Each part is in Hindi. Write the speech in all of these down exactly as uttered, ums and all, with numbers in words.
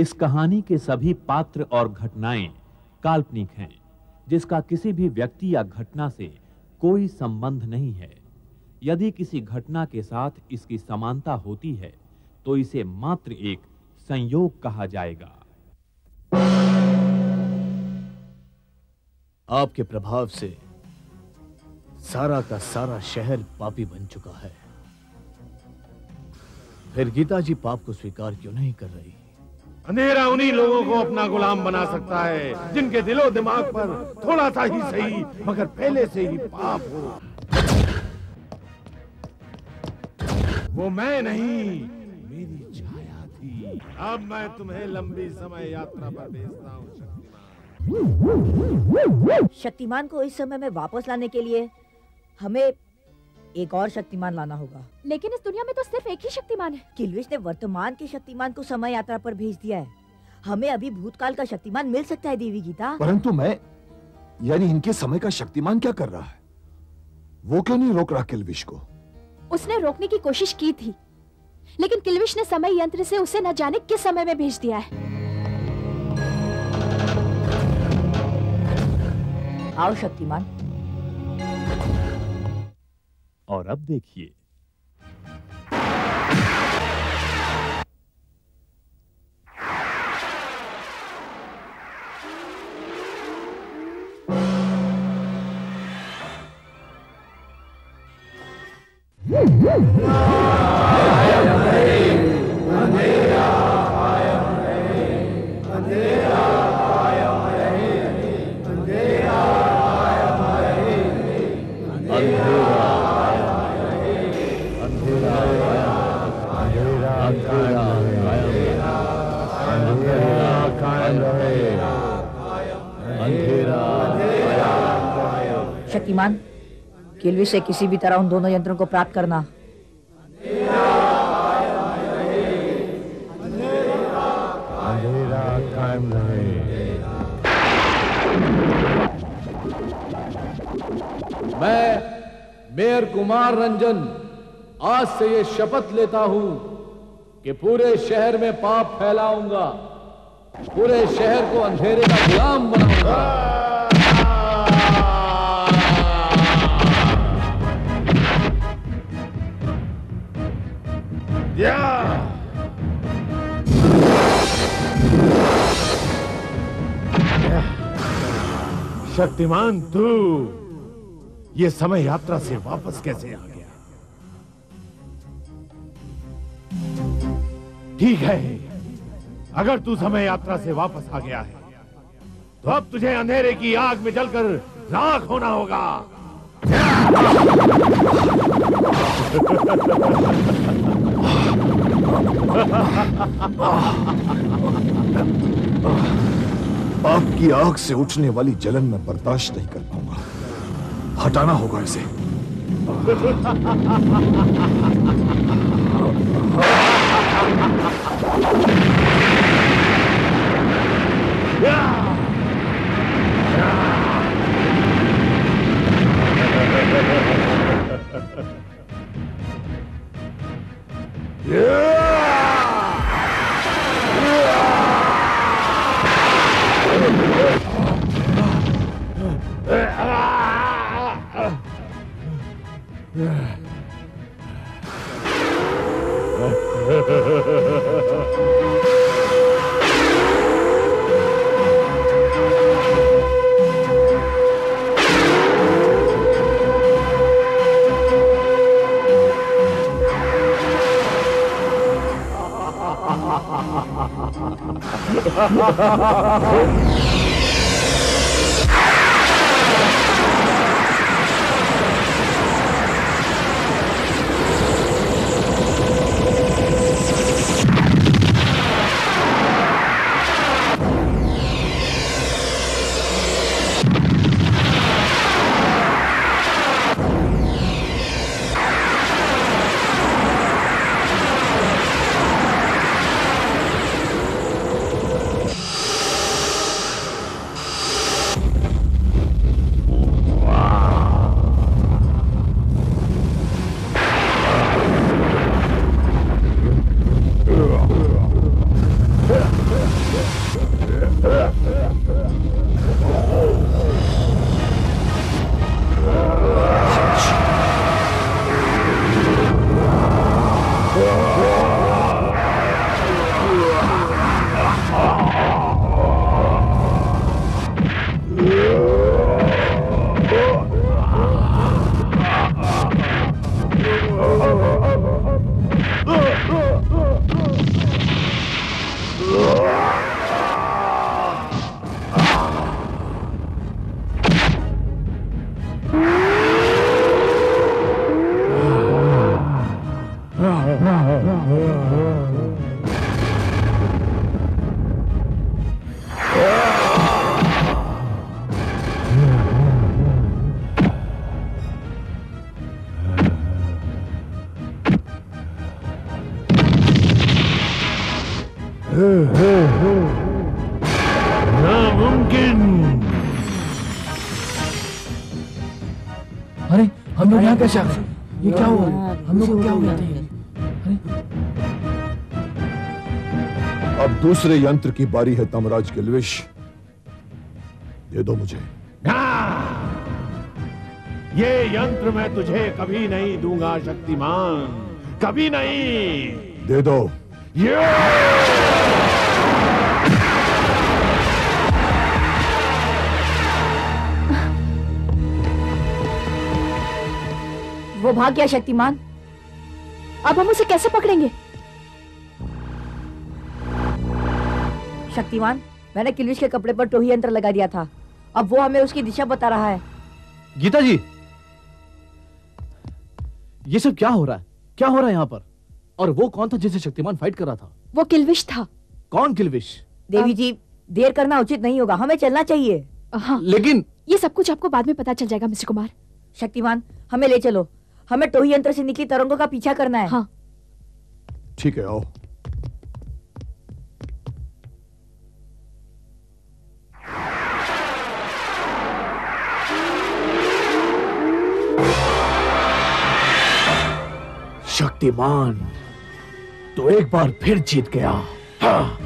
इस कहानी के सभी पात्र और घटनाएं काल्पनिक हैं, जिसका किसी भी व्यक्ति या घटना से कोई संबंध नहीं है। यदि किसी घटना के साथ इसकी समानता होती है तो इसे मात्र एक संयोग कहा जाएगा। आपके प्रभाव से सारा का सारा शहर पापी बन चुका है, फिर गीता जी पाप को स्वीकार क्यों नहीं कर रही? अंधेरा उन्हीं लोगों को अपना गुलाम बना सकता है जिनके दिलो दिमाग पर थोड़ा सा ही सही मगर पहले से ही पाप हो। वो मैं नहीं, मेरी छाया थी। अब मैं तुम्हें लंबी समय यात्रा पर भेजता हूँ शक्तिमान। शक्तिमान को इस समय में वापस लाने के लिए हमें एक और शक्तिमान लाना होगा, लेकिन इस दुनिया में तो सिर्फ एक ही शक्तिमान है। किल्विश ने वर्तमान के शक्तिमान को समय यात्रा पर भेज दिया है। हमें अभी भूतकाल का शक्तिमान मिल सकता है देवी गीता। परंतु मैं, यानी इनके समय का शक्तिमान क्या कर रहा है? वो क्यों नहीं रोक रहा किल्विश को? उसने रोकने की कोशिश की थी, लेकिन किल्विश ने समय यंत्र से उसे न जाने किस समय में भेज दिया है। आओ शक्तिमान। और अब देखिए, किल्विश से किसी भी तरह उन दोनों यंत्रों को प्राप्त करना। मैं मेयर कुमार रंजन आज से ये शपथ लेता हूं कि पूरे शहर में पाप फैलाऊंगा, पूरे शहर को अंधेरे का गुलाम बनाऊंगा। शक्तिमान तू ये समय यात्रा से वापस कैसे आ गया? ठीक है, अगर तू समय यात्रा से वापस आ गया है तो अब तुझे अंधेरे की आग में जलकर राख होना होगा। आपकी आग से उठने वाली जलन मैं बर्दाश्त नहीं कर पाऊंगा, हटाना होगा इसे। कैसा ये क्या हुआ? हम लोग क्या हुआ थे? अब दूसरे यंत्र की बारी है तमराज किल्विश, दे दो मुझे। ये यंत्र मैं तुझे कभी नहीं दूंगा शक्तिमान, कभी नहीं। दे दो। ये वो भाग गया शक्तिमान, अब हम उसे कैसे पकड़ेंगे? शक्तिमान, मैंने किल्विश के कपड़े पर टोही यंत्र लगा दिया था, अब वो हमें उसकी दिशा बता रहा है। गीता जी, ये सब क्या हो रहा है? क्या हो रहा है यहाँ पर? और वो कौन था जिसे शक्तिमान फाइट कर रहा था? वो किल्विश था। कौन किल्विश? देवी जी, देर करना उचित नहीं होगा, हमें चलना चाहिए। हाँ, लेकिन ये सब कुछ आपको बाद में पता चल जाएगा मिस्टर कुमार। शक्तिमान, हमें ले चलो, हमें टोही यंत्र से निकली तरंगों का पीछा करना है। हाँ। ठीक है, आओ। शक्तिमान तो एक बार फिर जीत गया। हाँ।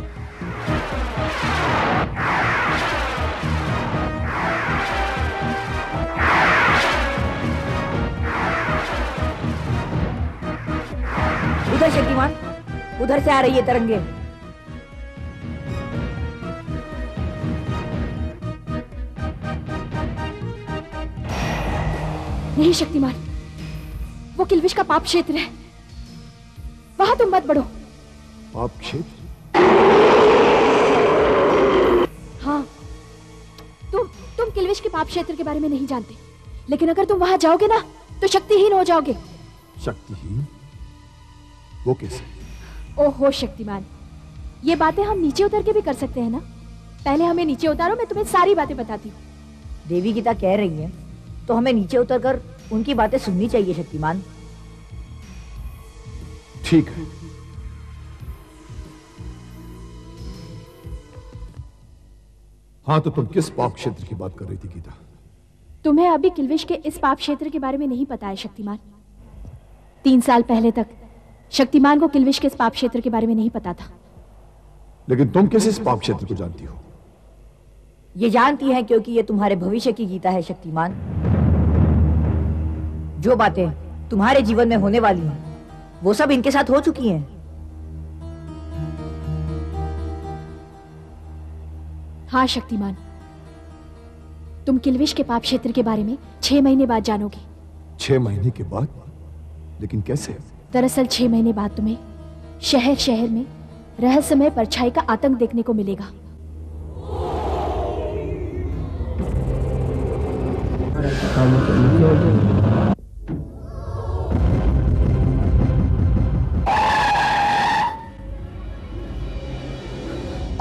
शक्तिमान, उधर से आ रही है तरंगे। नहीं शक्तिमान, वो किल्विश का पाप क्षेत्र है, वहां तुम मत बढ़ो। पाप क्षेत्र? हाँ, शैलेश के पाप क्षेत्र के बारे में नहीं जानते, लेकिन अगर तुम वहां जाओगे ना तो शक्तिहीन हो जाओगे। शक्तिहीन? वो कैसे? ओहो शक्तिमान, ये बातें हम नीचे उतर के भी कर सकते हैं ना। पहले हमें नीचे उतारो, मैं तुम्हें सारी बातें बताती हूँ। देवी गीता कह रही है तो हमें नीचे उतर कर उनकी बातें सुननी चाहिए शक्तिमान। ठीक है। हाँ तो तुम किस पाप क्षेत्र की बात कर रही थी गीता? तुम्हें अभी किल्विश के इस पाप क्षेत्र के बारे में नहीं पता है शक्तिमान। तीन साल पहले तक शक्तिमान को किल्विश के इस पाप क्षेत्र के बारे में नहीं पता था। लेकिन तुम कैसे इस पाप क्षेत्र को जानती हो? ये जानती है क्योंकि ये तुम्हारे भविष्य की गीता है शक्तिमान। जो बातें तुम्हारे जीवन में होने वाली हैं वो सब इनके साथ हो चुकी हैं। हाँ शक्तिमान, तुम किल्विश के पाप क्षेत्र के बारे में छह महीने बाद जानोगे। छह महीने के बाद? लेकिन कैसे? दरअसल छह महीने बाद तुम्हें शहर शहर में रहस्यमय परछाई का आतंक देखने को मिलेगा।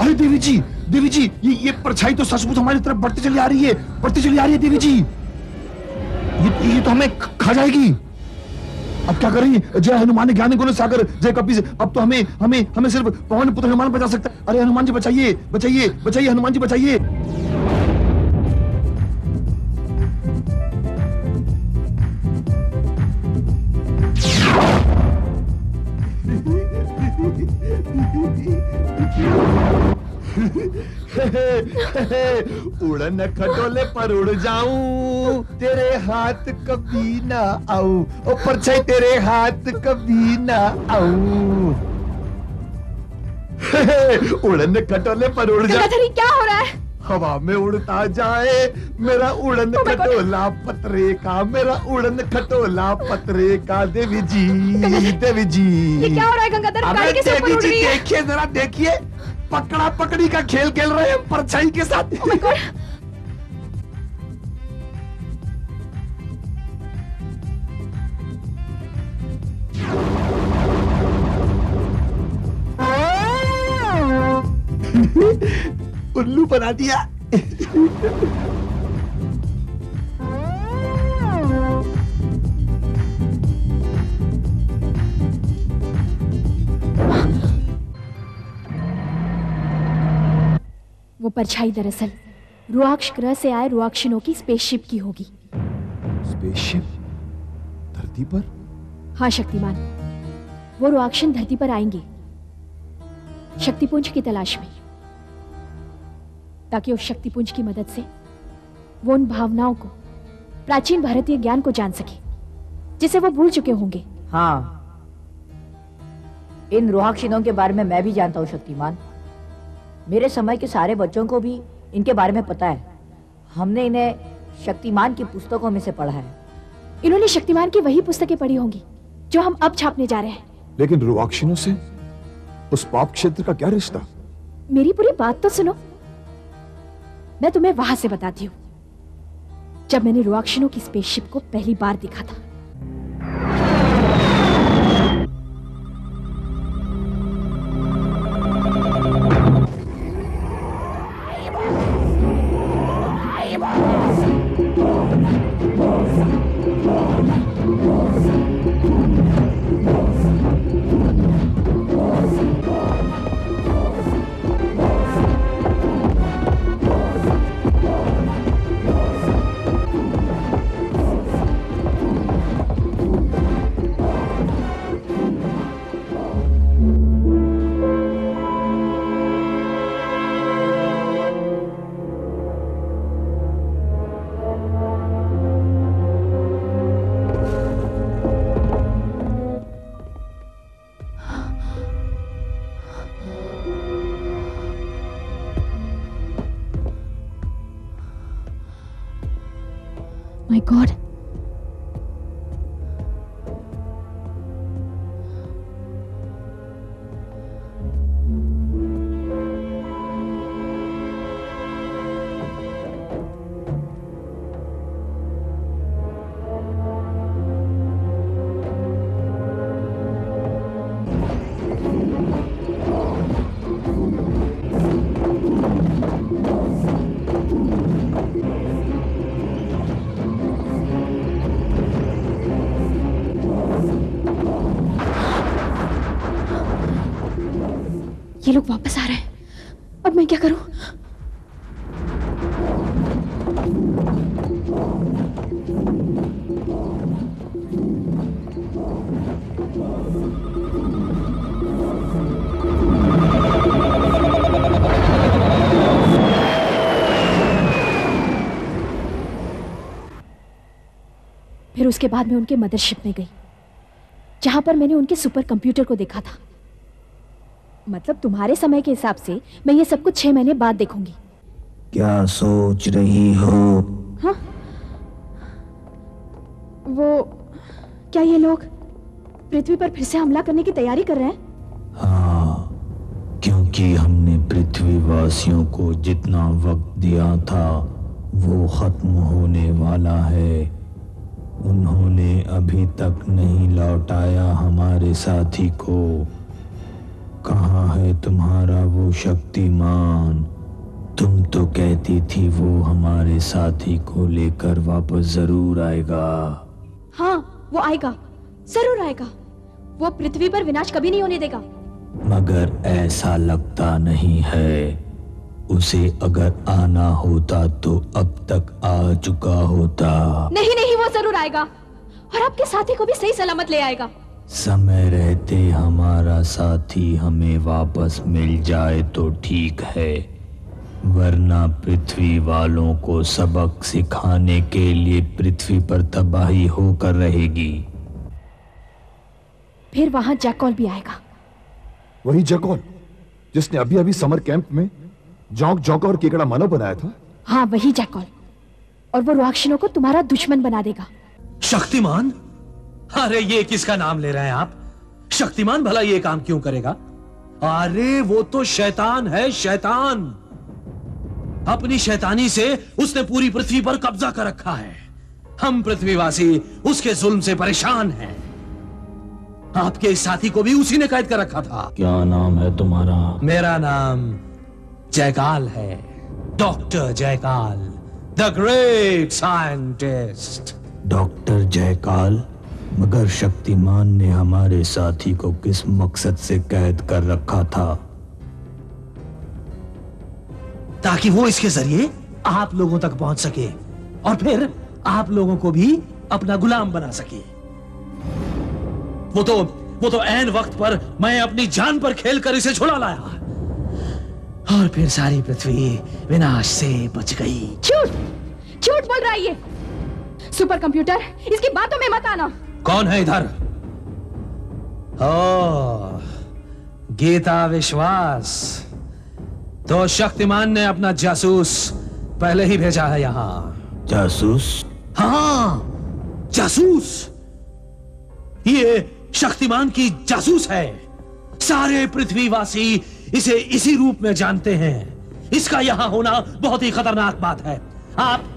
अरे देवी जी, देवी जी, ये ये परछाई तो सचमुच हमारी तरफ बढ़ती चली आ रही है, बढ़ती चली आ रही है देवी जी। ये ये तो हमें खा जाएगी। अब क्या करेंगे? जय हनुमान ज्ञान गुण सागर जय कपी से। अब तो हमें हमें हमें सिर्फ पवन पुत्र हनुमान बचा सकता है। अरे हनुमान जी बचाइए, बचाइए, बचाइए हनुमान जी बचाइए। उड़न खटोले पर उड़ जाऊं, तेरे हाथ कभी ना आऊं। ओ परछाई तेरे हाथ कभी ना आऊं। उड़न खटोले पर उड़ जाऊं। क्या हो रहा है? हवा में उड़ता जाए मेरा उड़न खटोला पतरे का, मेरा उड़न खटोला पतरे का। देवी जी, देवी जी, ये क्या हो रहा है गंगाधर? देवी जी देखिए, जरा देखिए, पकड़ा पकड़ी का खेल खेल रहे हैं परछाई के साथ। oh my God! उल्लू बना दिया। वो परछाई दरअसल रोहाक्ष ग्रह से आए रोहाक्षिनों की स्पेसशिप की होगी। स्पेसशिप धरती पर? हाँ शक्तिमान, वो रोहाक्षिन धरती पर आएंगे शक्तिपुंज की तलाश में, ताकि उस शक्तिपुंज की मदद से वो उन भावनाओं को, प्राचीन भारतीय ज्ञान को जान सके जिसे वो भूल चुके होंगे। हाँ, इन रोहाक्षिनों के बारे में मैं भी जानता हूँ शक्तिमान। मेरे समय के सारे बच्चों को भी इनके बारे में पता है। हमने इन्हें शक्तिमान की पुस्तकों में से पढ़ा है। इन्होंने शक्तिमान की वही पुस्तकें पढ़ी होंगी जो हम अब छापने जा रहे हैं। लेकिन रोहाक्षिनों से उस पाप क्षेत्र का क्या रिश्ता? मेरी पूरी बात तो सुनो, मैं तुम्हें वहां से बताती हूँ। जब मैंने रोहाक्षिनों की स्पेसशिप को पहली बार देखा था, ये लोग वापस आ रहे हैं। अब मैं क्या करूं? फिर उसके बाद मैं उनके मदरशिप में गई, जहां पर मैंने उनके सुपर कंप्यूटर को देखा था। मतलब तुम्हारे समय के हिसाब से मैं ये सब कुछ छह महीने बाद देखूंगी। क्या सोच रही हो? हाँ? वो क्या ये लोग पृथ्वी पर फिर से हमला करने की तैयारी कर रहे हैं? हाँ, क्योंकि हमने पृथ्वीवासियों को जितना वक्त दिया था वो खत्म होने वाला है। उन्होंने अभी तक नहीं लौटाया हमारे साथी को। कहाँ है तुम्हारा वो शक्तिमान? तुम तो कहती थी वो हमारे साथी को लेकर वापस जरूर आएगा। हाँ, वो आएगा, जरूर आएगा। वो पृथ्वी पर विनाश कभी नहीं होने देगा। मगर ऐसा लगता नहीं है। उसे अगर आना होता तो अब तक आ चुका होता। नहीं नहीं, वो जरूर आएगा और आपके साथी को भी सही सलामत ले आएगा। समय रहते हमारा साथी हमें वापस मिल जाए तो ठीक है, वरना पृथ्वी वालों को सबक सिखाने के लिए पृथ्वी पर तबाही होकर रहेगी। फिर वहां जैकॉल भी आएगा। वही जैकॉल जिसने अभी अभी समर कैंप में जौक जौक और केकड़ा मानव बनाया था। हाँ, वही जैकॉल। और वो रोहाक्षिणों को तुम्हारा दुश्मन बना देगा। शक्तिमान? अरे ये किसका नाम ले रहे हैं आप? शक्तिमान भला ये काम क्यों करेगा? अरे वो तो शैतान है, शैतान। अपनी शैतानी से उसने पूरी पृथ्वी पर कब्जा कर रखा है। हम पृथ्वीवासी उसके जुल्म से परेशान हैं। आपके साथी को भी उसी ने कैद कर रखा था। क्या नाम है तुम्हारा? मेरा नाम जयकाल है, doctor Jaykal, the great scientist. Doctor Jaykal, मगर शक्तिमान ने हमारे साथी को किस मकसद से कैद कर रखा था? ताकि वो इसके जरिए आप लोगों तक पहुंच सके और फिर आप लोगों को भी अपना गुलाम बना सके। वो तो वो तो ऐन वक्त पर मैं अपनी जान पर खेलकर इसे छुड़ा लाया और फिर सारी पृथ्वी विनाश से बच गई। झूठ झूठ बोल रहा है ये सुपर कंप्यूटर, इसकी बातों में मत आना। कौन है इधर? ओ, गीता विश्वास। तो शक्तिमान ने अपना जासूस पहले ही भेजा है यहाँ। जासूस? हाँ, जासूस। ये शक्तिमान की जासूस है। सारे पृथ्वीवासी इसे इसी रूप में जानते हैं। इसका यहाँ होना बहुत ही खतरनाक बात है। आप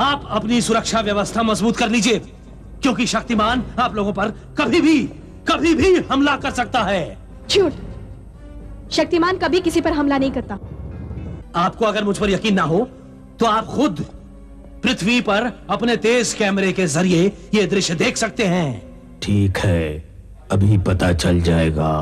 आप अपनी सुरक्षा व्यवस्था मजबूत कर लीजिए, क्योंकि शक्तिमान आप लोगों पर कभी भी कभी भी हमला कर सकता है। झूठ, शक्तिमान कभी किसी पर हमला नहीं करता। आपको अगर मुझ पर यकीन ना हो तो आप खुद पृथ्वी पर अपने तेज कैमरे के जरिए ये दृश्य देख सकते हैं। ठीक है, अभी पता चल जाएगा।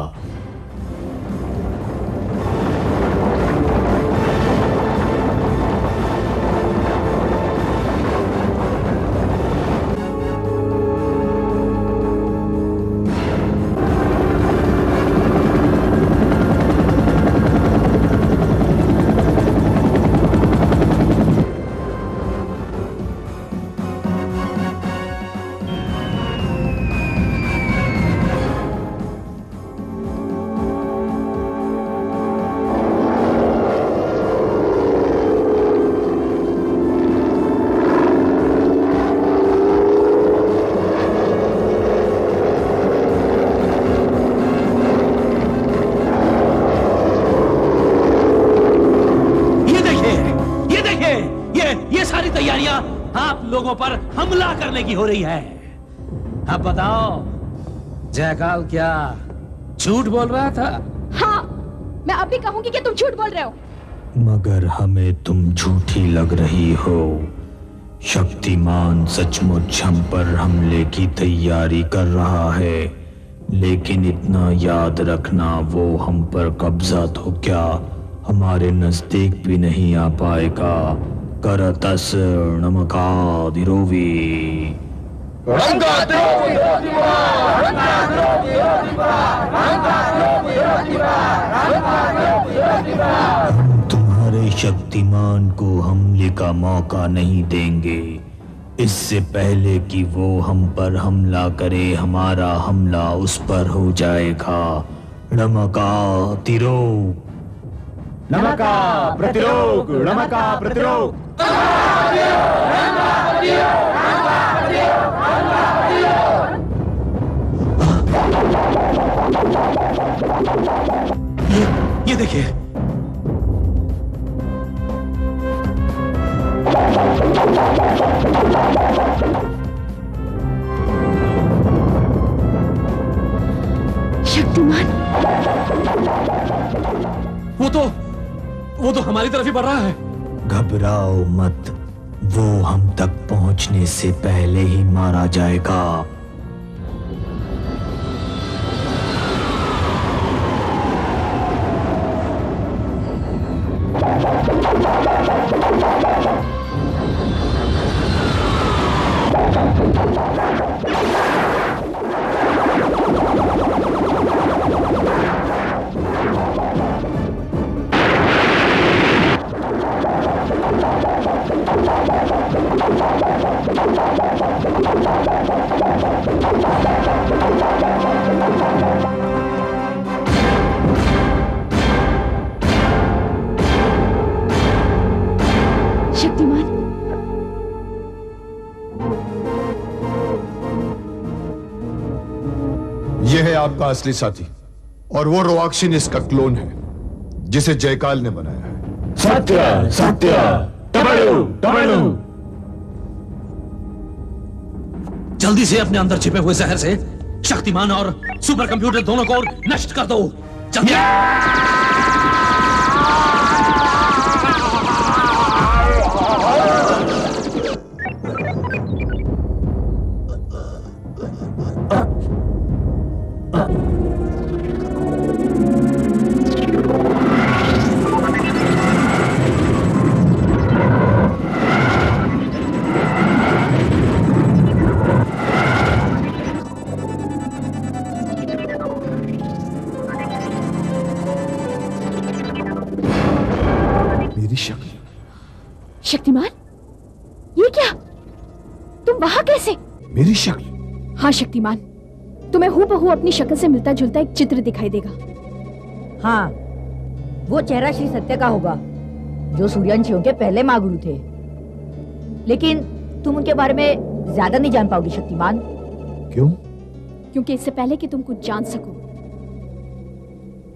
पर हमला करने की हो रही है। अब बताओ, जयकाल क्या झूठ बोल रहा था? हाँ, मैं अब भी कहूंगी कि तुम झूठ बोल रहे हो। मगर हमें तुम झूठी लग रही हो। शक्तिमान सचमुच हम पर हमले की तैयारी कर रहा है, लेकिन इतना याद रखना वो हम पर कब्जा तो क्या हमारे नज़दीक भी नहीं आ पाएगा। करतस नमकाधिरोवी हम तुम्हारे शक्तिमान को हमले का मौका नहीं देंगे। इससे पहले कि वो हम पर हमला करे हमारा हमला उस पर हो जाएगा। नमकाधिरोग नमका प्रतिरोग नमका प्रतिरोग ये ये देखिए शक्तिमान, वो तो वो तो हमारी तरफ ही बढ़ रहा है। घबराओ मत, वो हम तक पहुंचने से पहले ही मारा जाएगा। आपका असली साथी और वो रोआक्षिन इसका क्लोन है जिसे जयकाल ने बनाया है। सत्या, सत्या, तबड़ू, तबड़ू। जल्दी से अपने अंदर छिपे हुए जहर से शक्तिमान और सुपर कंप्यूटर दोनों को नष्ट कर दो। जल्दी। हाँ शक्तिमान, तुम्हें हूबहू अपनी शक्ल से मिलता जुलता एक चित्र दिखाई देगा। हाँ, वो चेहरा श्री सत्य का होगा जो सूर्यवंशियों के पहले महागुरु थे। लेकिन तुम उनके बारे में ज्यादा नहीं जान पाओगी शक्तिमान। क्यों? क्योंकि इससे पहले कि तुम कुछ जान सको,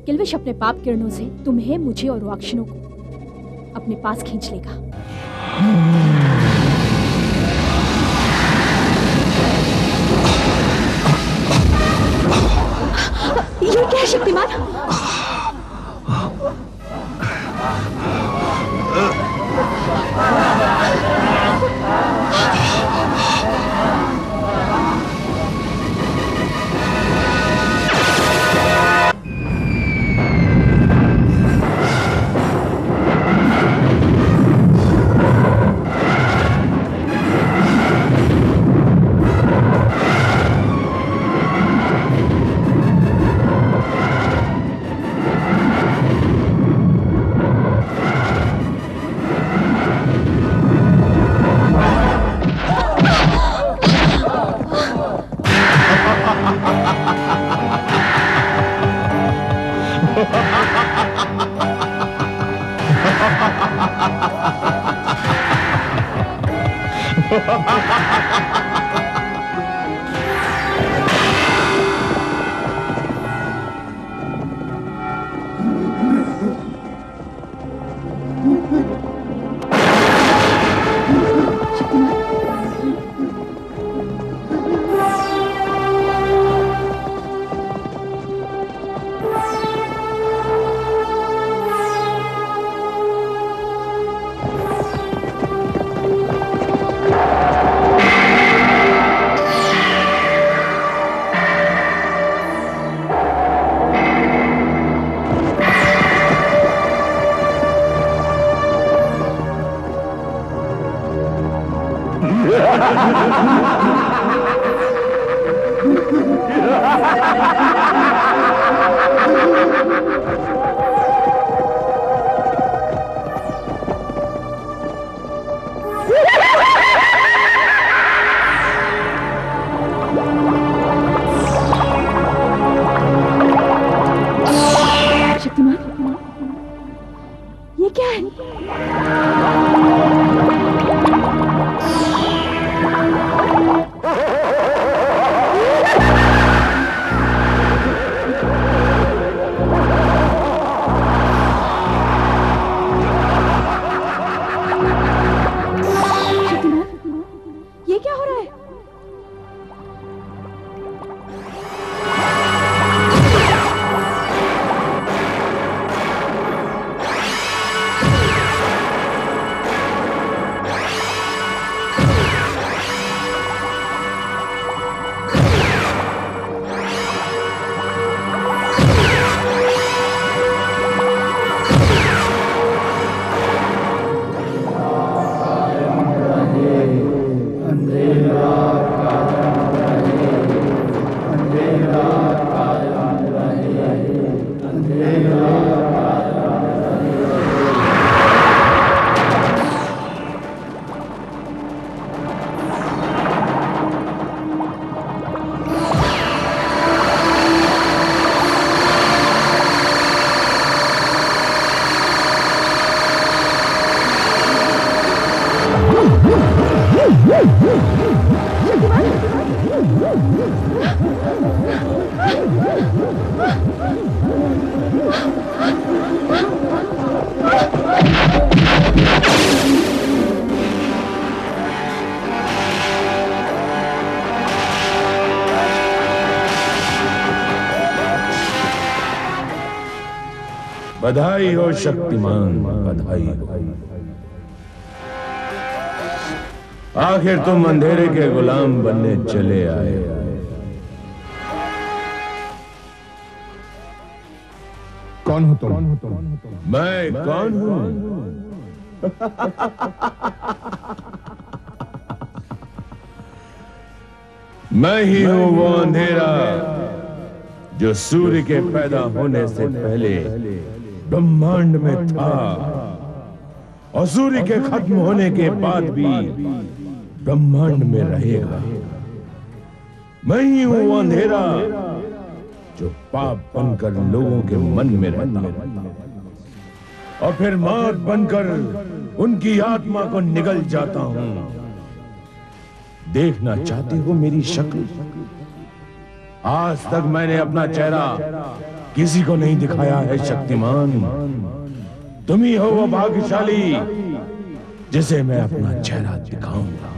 किल्विश अपने पाप किरणों से तुम्हें, मुझे और रोआक्षिनों को अपने पास खींच लेगा। ये क्या है शक्तिमान? बधाई हो शक्तिमान, बधाई हो। आखिर तुम अंधेरे के गुलाम बनने चले आए। कौन हो तुम? मैं कौन हूं? मैं ही हूं वो अंधेरा जो सूर्य के पैदा होने से पहले ब्रह्मांड में था और सूर्य के खत्म होने के बाद भी ब्रह्मांड में रहेगा। मैं ही हूं वो अंधेरा जो पाप बनकर लोगों के मन में रहता और फिर मौत बनकर उनकी आत्मा को निगल जाता हूं। देखना चाहते हो मेरी शक्ल? आज तक मैंने अपना चेहरा किसी को नहीं दिखाया है शक्तिमान। तुम ही हो वो भाग्यशाली जिसे मैं अपना चेहरा दिखाऊंगा।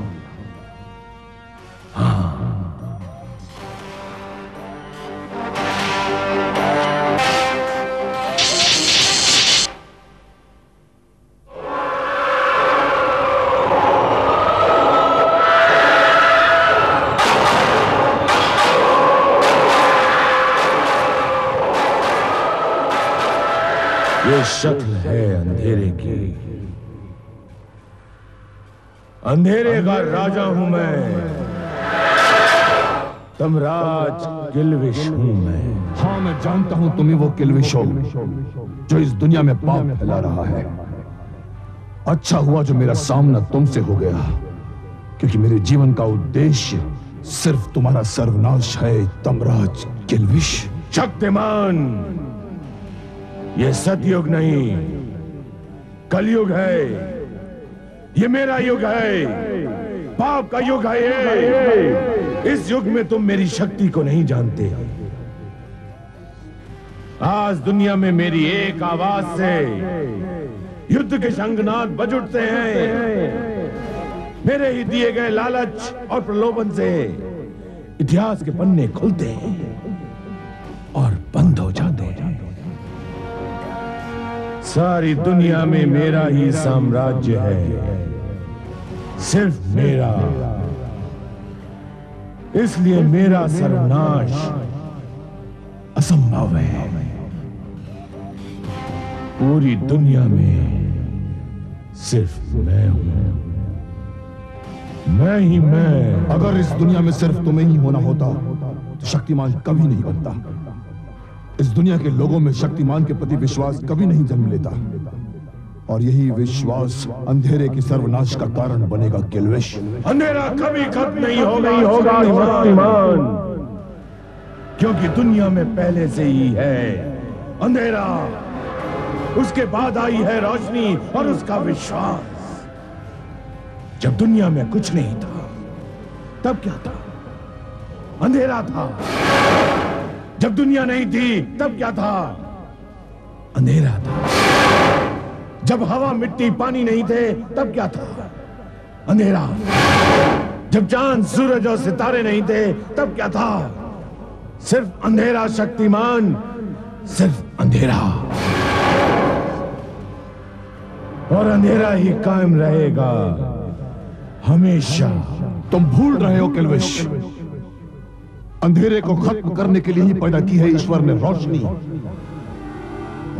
शक्ल है अंधेरे की। अंधेरे का राजा हूं मैं, तमराज किल्विश हूं मैं। हाँ, मैं जानता हूं तुम ही वो किल्विश हो जो इस दुनिया में पाप फैला रहा है। अच्छा हुआ जो मेरा सामना तुमसे हो गया, क्योंकि मेरे जीवन का उद्देश्य सिर्फ तुम्हारा सर्वनाश है तमराज किल्विश। शक्तिमान, ये सतयुग नहीं कलयुग है, ये मेरा युग है, पाप का युग है ये। इस युग में तुम मेरी शक्ति को नहीं जानते। आज दुनिया में मेरी एक आवाज से युद्ध के शंखनाद बज उठते हैं। मेरे ही दिए गए लालच और प्रलोभन से इतिहास के पन्ने खुलते हैं और बंद हो जाते हैं। सारी दुनिया में मेरा ही साम्राज्य है, सिर्फ मेरा। इसलिए मेरा सर्वनाश असंभव है। पूरी दुनिया में सिर्फ मैं हूं। मैं ही मैं। अगर इस दुनिया में सिर्फ तुम्हें ही होना होता तो शक्तिमान कभी नहीं बनता। इस दुनिया के लोगों में शक्तिमान के प्रति विश्वास कभी नहीं जन्म लेता, और यही विश्वास अंधेरे की सर्वनाश का कारण बनेगा। किल्विश, अंधेरा कभी खत्म नहीं होगा शक्तिमान, क्योंकि दुनिया में पहले से ही है अंधेरा, उसके बाद आई है रोशनी और उसका विश्वास। जब दुनिया में कुछ नहीं था तब क्या था? अंधेरा था। जब दुनिया नहीं थी तब क्या था? अंधेरा था। जब हवा मिट्टी पानी नहीं थे तब क्या था? अंधेरा। जब चांद सूरज और सितारे नहीं थे तब क्या था? सिर्फ अंधेरा शक्तिमान, सिर्फ अंधेरा, और अंधेरा ही कायम रहेगा हमेशा। तुम भूल रहे हो किल्विश, अंधेरे को खत्म करने के लिए ही पैदा की है ईश्वर ने रोशनी।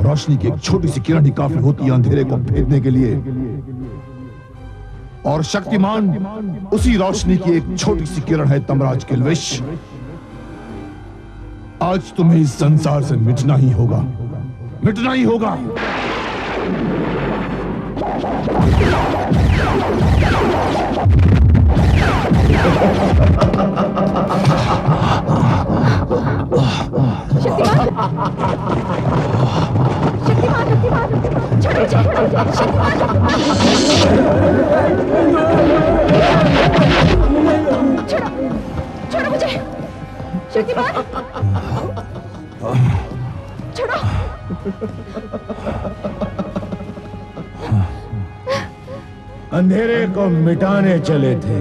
रोशनी की एक छोटी सी किरण ही काफी होती है अंधेरे को फेंकने के लिए, और शक्तिमान उसी रोशनी की एक छोटी सी किरण है तमराज किल्विश। आज तुम्हें इस संसार से मिटना ही होगा, मिटना ही होगा। छोड़ो मुझे, शक्तिमान छोड़ो। अंधेरे को मिटाने चले थे,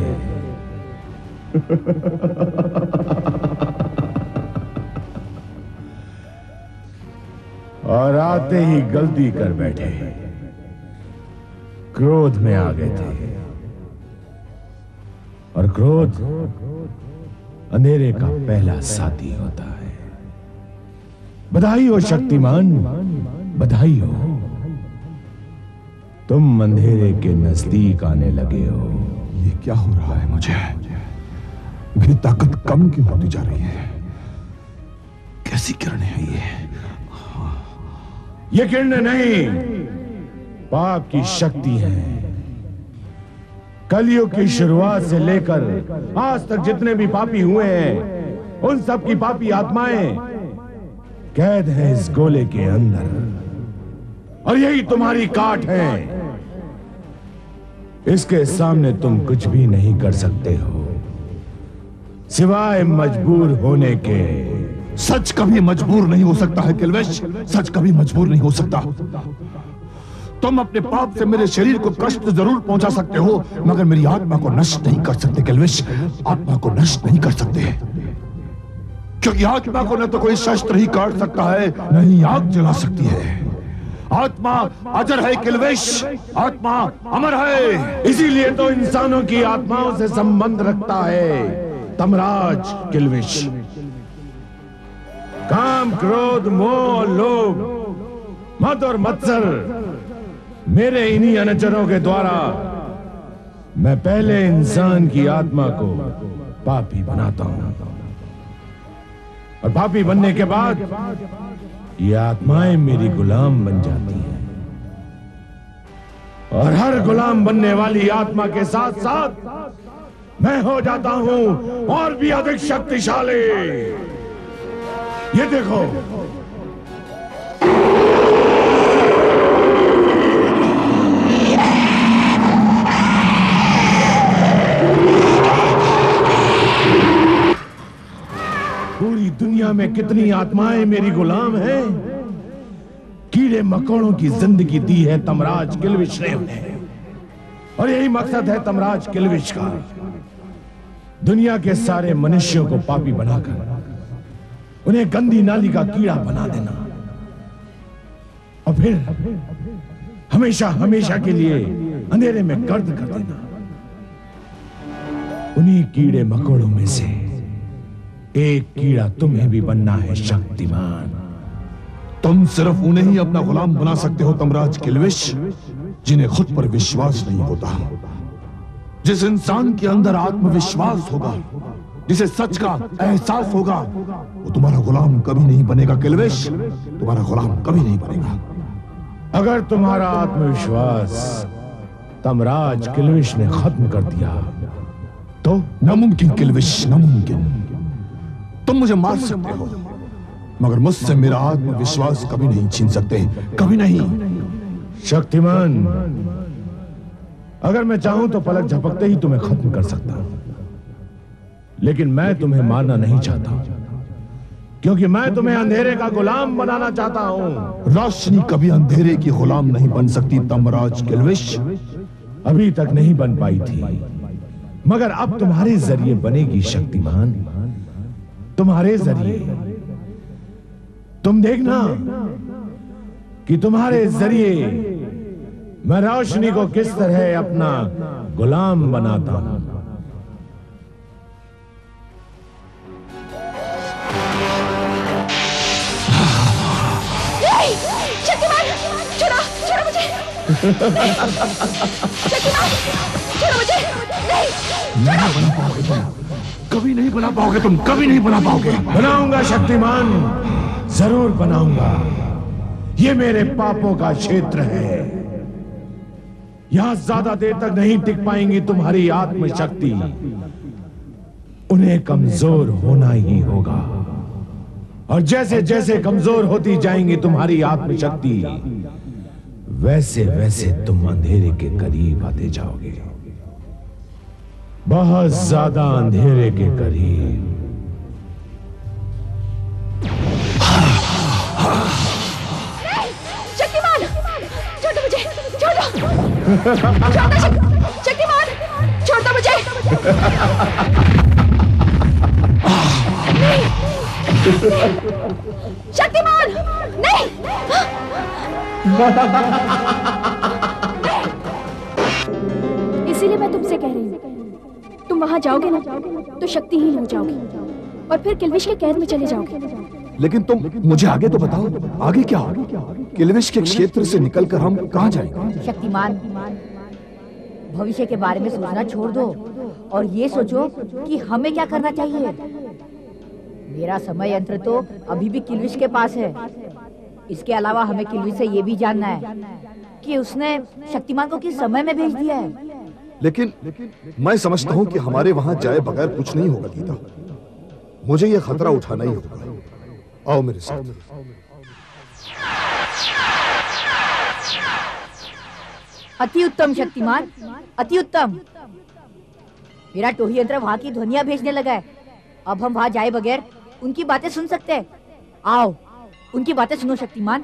और आते ही गलती कर बैठे, क्रोध में आ गए थे, और क्रोध अंधेरे का पहला साथी होता है। बधाई हो शक्तिमान, बधाई हो, तुम अंधेरे के नजदीक आने लगे हो। ये क्या हो रहा है? मुझे मेरी ताकत कम क्यों होती जा रही है? कैसी किरणें हैं ये? ये किरणें नहीं, पाप की शक्ति है। कलयुग की शुरुआत से लेकर आज तक जितने भी पापी हुए हैं, उन सब की पापी आत्माएं कैद हैं इस गोले के अंदर, और यही तुम्हारी काट है। इसके सामने तुम कुछ भी नहीं कर सकते हो सिवाय मजबूर होने के। सच कभी मजबूर नहीं हो सकता है किल्विश, सच कभी मजबूर नहीं हो सकता। तुम अपने पाप से मेरे शरीर को कष्ट जरूर पहुंचा सकते हो, मगर मेरी आत्मा को नष्ट नहीं कर सकते किल्विश, आत्मा को नष्ट नहीं कर सकते, क्योंकि आत्मा को न तो कोई शस्त्र ही काट सकता है, न ही आग जला सकती है। आत्मा अजर है किल्विश, आत्मा अमर है। इसीलिए तो इंसानों की आत्माओं से संबंध रखता है तमराज किल्विश। काम, क्रोध, मोह, लोभ, मद और मत्सर, मेरे इन्हीं अनुचरों के द्वारा मैं पहले इंसान की आत्मा को पापी बनाता हूं, और पापी बनने के बाद ये आत्माएं मेरी गुलाम बन जाती हैं, और हर गुलाम बनने वाली आत्मा के साथ साथ मैं हो जाता हूं और भी अधिक शक्तिशाली। ये देखो, पूरी दुनिया में कितनी आत्माएं मेरी गुलाम हैं। कीड़े मकोड़ों की जिंदगी दी है तमराज किल्विश ने उन्हें, और यही मकसद है तमराज किल्विश का, दुनिया के सारे मनुष्यों को पापी बनाकर उन्हें गंदी नाली का कीड़ा बना देना, और फिर हमेशा हमेशा के लिए अंधेरे में गर्द कर देना। उन्हीं कीड़े मकोड़ों में से एक कीड़ा तुम्हें भी बनना है शक्तिमान। तुम सिर्फ उन्हें ही अपना गुलाम बना सकते हो तमराज किल्विश, जिन्हें खुद पर विश्वास नहीं होता। जिस इंसान के अंदर आत्मविश्वास होगा, जिसे सच का एहसास होगा, वो तुम्हारा गुलाम कभी नहीं बनेगा। किल्विश, तुम्हारा गुलाम कभी नहीं बनेगा। अगर तुम्हारा आत्मविश्वास तमराज किल्विश ने खत्म कर दिया तो नामुमकिन किल्विश, नामुमकिन। तुम मुझे मार सकते हो मगर मुझसे मेरा आत्मविश्वास कभी नहीं छीन सकते, कभी नहीं। शक्तिमान, अगर मैं चाहूं तो पलक झपकते ही तुम्हें खत्म कर सकता हूं, लेकिन मैं तुम्हें मारना नहीं चाहता, क्योंकि मैं तुम्हें अंधेरे का गुलाम बनाना चाहता हूं। रोशनी कभी अंधेरे की गुलाम नहीं बन सकती तमराज किल्विश, अभी तक नहीं बन पाई थी, मगर अब तुम्हारे जरिए बनेगी। शक्तिमान, तुम्हारे जरिए। तुम देखना कि तुम्हारे जरिए मैं रोशनी को किस तरह अपना गुलाम बनाता हूं। शक्तिमान, छोड़ो, छोड़ो मुझे। शक्तिमान, छोड़ो मुझे। नहीं, नहीं बना पाओगे तुम, कभी नहीं बना पाओगे तुम, कभी नहीं बना पाओगे। बनाऊंगा शक्तिमान, जरूर बनाऊंगा। ये मेरे पापों का क्षेत्र है, यहां ज्यादा देर तक नहीं टिक पाएंगी तुम्हारी आत्मशक्ति, उन्हें कमजोर होना ही होगा। और जैसे जैसे कमजोर होती जाएंगी तुम्हारी आत्मशक्ति, वैसे वैसे तुम अंधेरे के करीब आते जाओगे, बहुत ज्यादा अंधेरे के करीब। शक्तिमान, छोड़ दो मुझे, छोड़ दो, शक्तिमान, छोड़ दो मुझे। शक्तिमान, नहीं। इसीलिए मैं तुमसे कह रही हूँ, तुम वहां जाओगे ना तो शक्ति ही हो जाओगे और फिर किल्विश के कैद में चले जाओगे। लेकिन तुम मुझे आगे तो बताओ, आगे क्या होगा? किल्विश के क्षेत्र से निकलकर हम कहाँ जाएंगे? शक्तिमान, भविष्य के बारे में सोचना छोड़ दो और ये सोचो कि हमें क्या करना चाहिए। मेरा समय यंत्र तो अभी भी किल्विश के पास है, इसके अलावा हमें किल्विश से ये भी जानना है कि उसने शक्तिमान को किस समय में भेज दिया है। लेकिन मैं समझता हूँ कि हमारे वहाँ जाए बगैर कुछ नहीं होगा गीता, मुझे ये खतरा उठाना ही होगा। आओ मेरे साथ। अति उत्तम शक्तिमान, अति उत्तम। मेरा टोही यंत्र वहाँ की ध्वनियाँ भेजने लगा है, अब हम वहाँ जाए बगैर उनकी बातें सुन सकते हैं। आओ उनकी बातें सुनो शक्तिमान।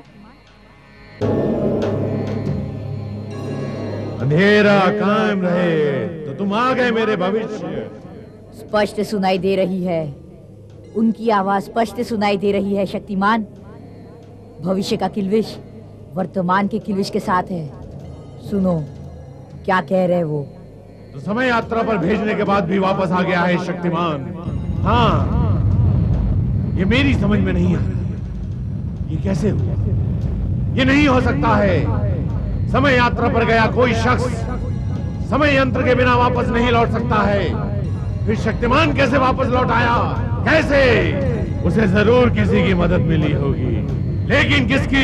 अंधेरा कायम रहे तो तुम आ गए मेरे भविष्य। स्पष्ट सुनाई दे रही है उनकी आवाज, स्पष्ट सुनाई दे रही है शक्तिमान। भविष्य का किल्विश वर्तमान के किल्विश के साथ है, सुनो क्या कह रहे वो। तो समय यात्रा पर भेजने के बाद भी वापस आ गया है शक्तिमान। हाँ, ये मेरी समझ में नहीं आ रही, ये कैसे हुआ? ये नहीं हो सकता है। समय यात्रा पर गया कोई शख्स समय यंत्र के बिना वापस नहीं लौट सकता है, फिर शक्तिमान कैसे वापस लौट आया? कैसे? उसे जरूर किसी की मदद मिली होगी, लेकिन किसकी?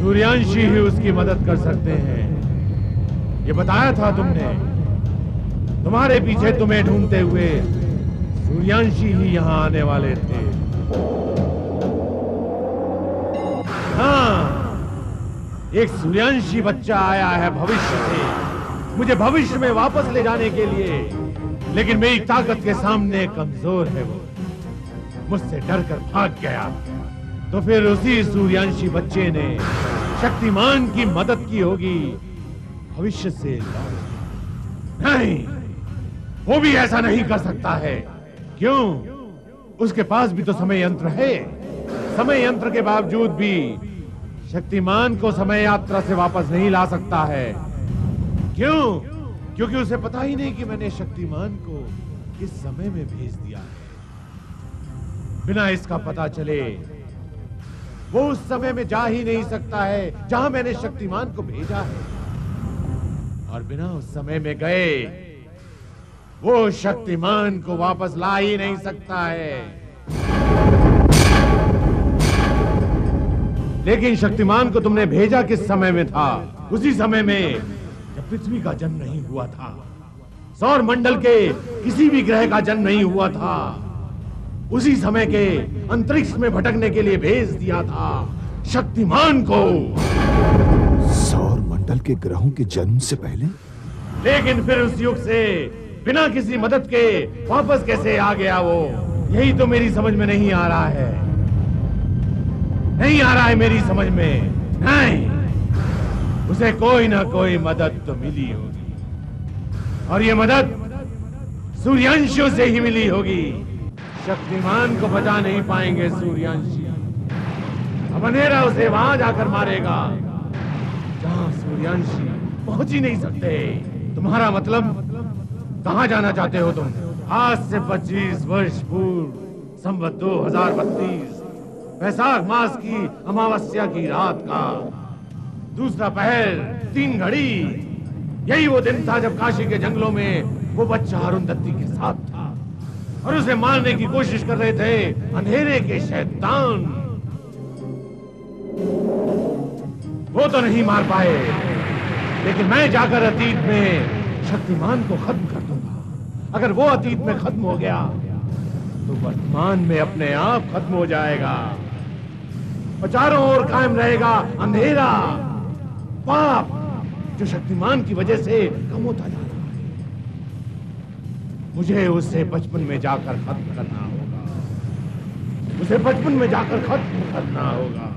सूर्यांशी ही उसकी मदद कर सकते हैं। ये बताया था तुमने, तुम्हारे पीछे तुम्हें ढूंढते हुए सूर्यांशी ही यहाँ आने वाले थे। हाँ, एक सूर्यांशी बच्चा आया है भविष्य से, मुझे भविष्य में वापस ले जाने के लिए, लेकिन मेरी ताकत के सामने कमजोर है वो, मुझसे डरकर भाग गया। तो फिर उसी सूर्यांशी बच्चे ने शक्तिमान की मदद की होगी भविष्य से। नहीं, वो भी ऐसा नहीं कर सकता है। क्यों? उसके पास भी तो समय यंत्र है। समय यंत्र के बावजूद भी शक्तिमान को समय यात्रा से वापस नहीं ला सकता है। क्यों? क्योंकि उसे पता ही नहीं कि मैंने शक्तिमान को किस समय में भेज दिया है। बिना इसका पता चले वो उस समय में जा ही नहीं सकता है जहां मैंने शक्तिमान को भेजा है, और बिना उस समय में गए वो शक्तिमान को वापस ला ही नहीं सकता है। लेकिन शक्तिमान को तुमने भेजा किस समय में था? उसी समय में जब पृथ्वी का जन्म नहीं हुआ था, सौर मंडल के किसी भी ग्रह का जन्म नहीं हुआ था। उसी समय के अंतरिक्ष में भटकने के लिए भेज दिया था शक्तिमान को। सौर मंडल के ग्रहों के जन्म से पहले? लेकिन फिर उस युग से बिना किसी मदद के वापस कैसे आ गया वो? यही तो मेरी समझ में नहीं आ रहा है। नहीं आ रहा है मेरी समझ में। नहीं, उसे कोई ना कोई मदद तो मिली होगी, और ये मदद सूर्यांशियों से ही मिली होगी। शक्तिमान को बचा नहीं पाएंगे सूर्यांशी। अब अंधेरा उसे वहां जाकर मारेगा जहां सूर्यांशी पहुंच ही नहीं सकते। तुम्हारा मतलब कहाँ जाना चाहते हो तुम? आज से पच्चीस वर्ष पूर्व संवत दो हजार बत्तीस, वैशाख मास की अमावस्या की रात का दूसरा पहर, तीन घड़ी, यही वो दिन था जब काशी के जंगलों में वो बच्चा हरुंधति के साथ था और उसे मारने की कोशिश कर रहे थे अंधेरे के शैतान। वो तो नहीं मार पाए, लेकिन मैं जाकर अतीत में शक्तिमान को खत्म कर दूंगा। अगर वो अतीत में खत्म हो गया तो वर्तमान में अपने आप खत्म हो जाएगा और चारों ओर कायम रहेगा अंधेरा, पाप, जो शक्तिमान की वजह से कम होता जा रहा है। मुझे उसे बचपन में जाकर खत्म करना होगा। उसे बचपन में जाकर खत्म करना होगा।